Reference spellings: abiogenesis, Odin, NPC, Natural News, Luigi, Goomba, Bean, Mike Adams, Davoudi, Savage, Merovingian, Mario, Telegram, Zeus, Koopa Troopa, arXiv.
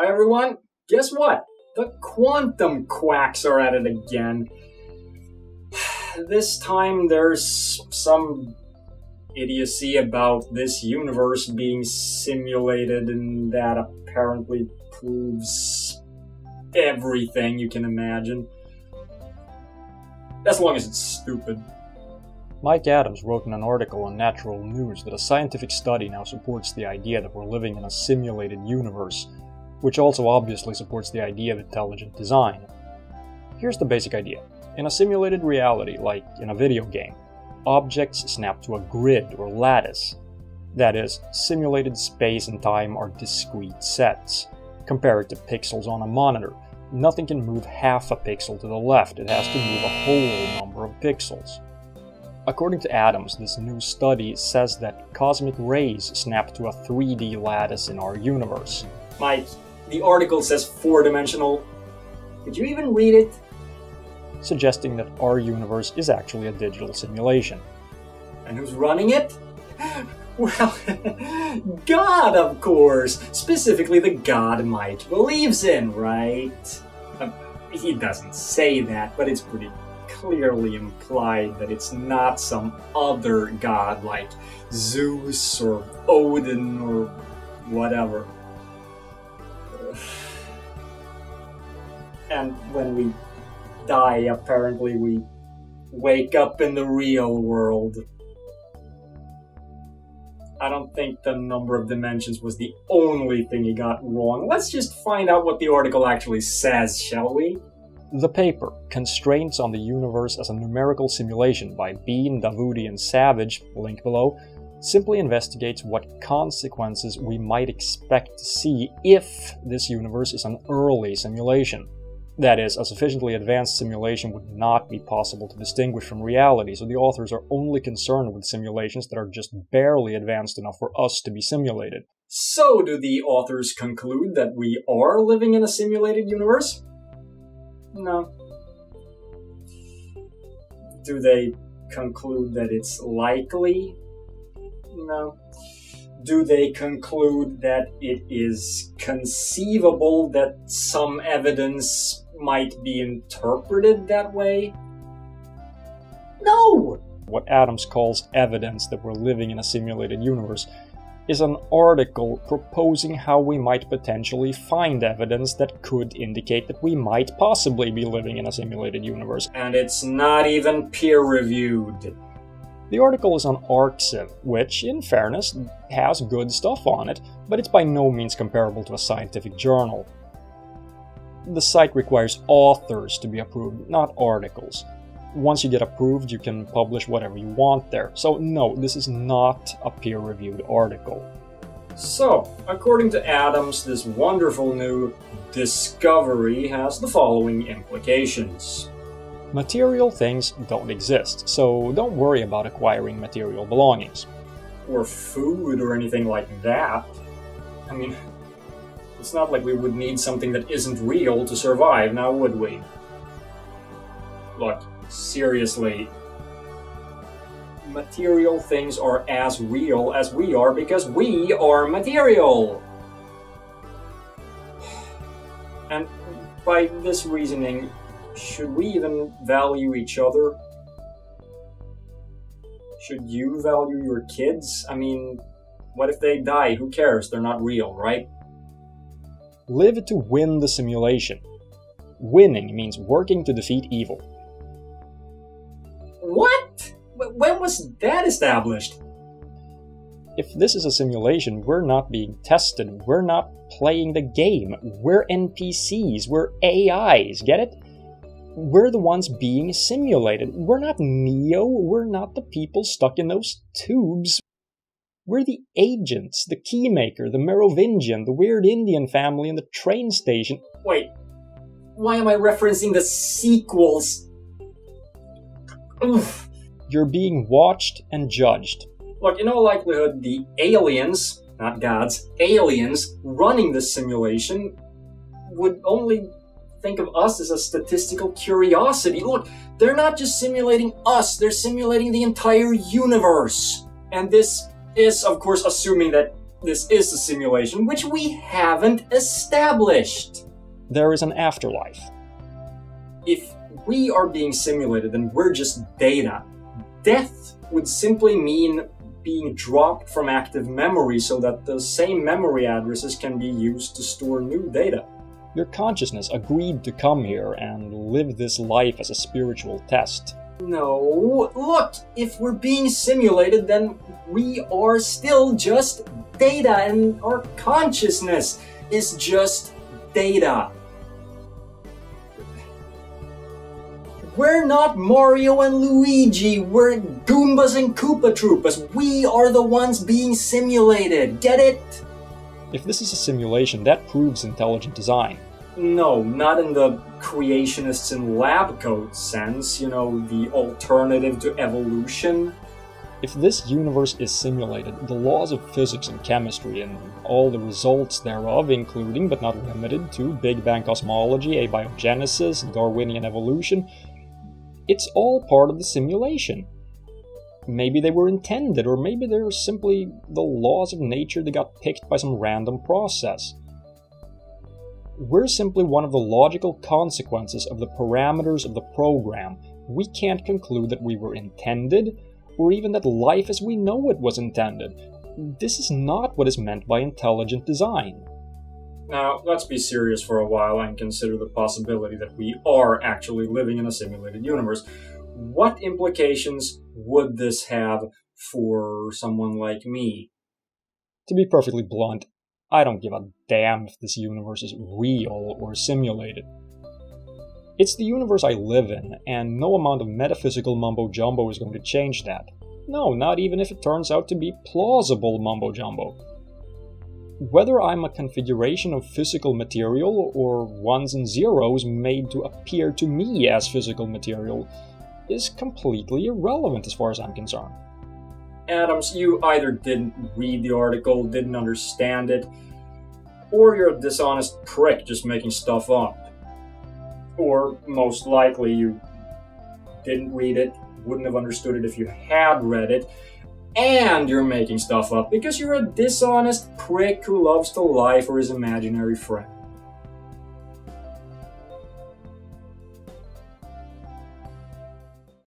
Hi everyone, guess what? The quantum quacks are at it again. This time there's some idiocy about this universe being simulated, and that apparently proves everything you can imagine. As long as it's stupid. Mike Adams wrote in an article on Natural News that a scientific study now supports the idea that we're living in a simulated universe, which also obviously supports the idea of intelligent design. Here's the basic idea. In a simulated reality, like in a video game, objects snap to a grid or lattice. That is, simulated space and time are discrete sets. Compare it to pixels on a monitor. Nothing can move half a pixel to the left, it has to move a whole number of pixels. According to Adams, this new study says that cosmic rays snap to a 3D lattice in our universe. Mike, the article says four-dimensional. Did you even read it? Suggesting that our universe is actually a digital simulation. And who's running it? Well, God, of course! Specifically the God Mike believes in, right? He doesn't say that, but it's pretty clearly implied that it's not some other god like Zeus or Odin or whatever. And when we die, apparently we wake up in the real world. I don't think the number of dimensions was the only thing he got wrong. Let's just find out what the article actually says, shall we? The paper, Constraints on the Universe as a Numerical Simulation by Bean, Davoudi, and Savage, link below, simply investigates what consequences we might expect to see if this universe is an early simulation. That is, a sufficiently advanced simulation would not be possible to distinguish from reality, so the authors are only concerned with simulations that are just barely advanced enough for us to be simulated. So do the authors conclude that we are living in a simulated universe? No. Do they conclude that it's likely? No. Do they conclude that it is conceivable that some evidence might be interpreted that way? No! What Adams calls evidence that we're living in a simulated universe is an article proposing how we might potentially find evidence that could indicate that we might possibly be living in a simulated universe. And it's not even peer-reviewed. The article is on arXiv, which, in fairness, has good stuff on it, but it's by no means comparable to a scientific journal. The site requires authors to be approved, not articles. Once you get approved, you can publish whatever you want there. So no, this is not a peer-reviewed article. So, according to Adams, this wonderful new discovery has the following implications. Material things don't exist, so don't worry about acquiring material belongings. Or food or anything like that. I mean, it's not like we would need something that isn't real to survive, now would we? Look. Seriously, material things are as real as we are because we are material. And by this reasoning, should we even value each other? Should you value your kids? I mean, what if they die? Who cares? They're not real, right? Live to win the simulation. Winning means working to defeat evil. What? When was that established? If this is a simulation, we're not being tested, we're not playing the game, we're NPCs, we're AIs, get it? We're the ones being simulated, we're not Neo, we're not the people stuck in those tubes. We're the agents, the Keymaker, the Merovingian, the weird Indian family in the train station. Wait, why am I referencing the sequels? Oof. You're being watched and judged. Look, in all likelihood, the aliens, not gods, aliens running this simulation would only think of us as a statistical curiosity. Look, they're not just simulating us, they're simulating the entire universe. And this is, of course, assuming that this is a simulation, which we haven't established. There is an afterlife. If we are being simulated, then we're just data. Death would simply mean being dropped from active memory so that the same memory addresses can be used to store new data. Your consciousness agreed to come here and live this life as a spiritual test. No, look, if we're being simulated, then we are still just data, and our consciousness is just data. We're not Mario and Luigi, we're Goombas and Koopa Troopas. We are the ones being simulated, get it? If this is a simulation, that proves intelligent design. No, not in the creationists in lab coat sense, you know, the alternative to evolution. If this universe is simulated, the laws of physics and chemistry and all the results thereof, including but not limited to Big Bang cosmology, abiogenesis, Darwinian evolution, it's all part of the simulation. Maybe they were intended, or maybe they're simply the laws of nature that got picked by some random process. We're simply one of the logical consequences of the parameters of the program. We can't conclude that we were intended, or even that life as we know it was intended. This is not what is meant by intelligent design. Now, let's be serious for a while and consider the possibility that we are actually living in a simulated universe. What implications would this have for someone like me? To be perfectly blunt, I don't give a damn if this universe is real or simulated. It's the universe I live in, and no amount of metaphysical mumbo-jumbo is going to change that. No, not even if it turns out to be plausible mumbo-jumbo. Whether I'm a configuration of physical material or ones and zeros made to appear to me as physical material is completely irrelevant as far as I'm concerned. Adams, you either didn't read the article, didn't understand it, or you're a dishonest prick just making stuff up. Or, most likely, you didn't read it, wouldn't have understood it if you had read it, and you're making stuff up because you're a dishonest prick who loves to lie for his imaginary friend.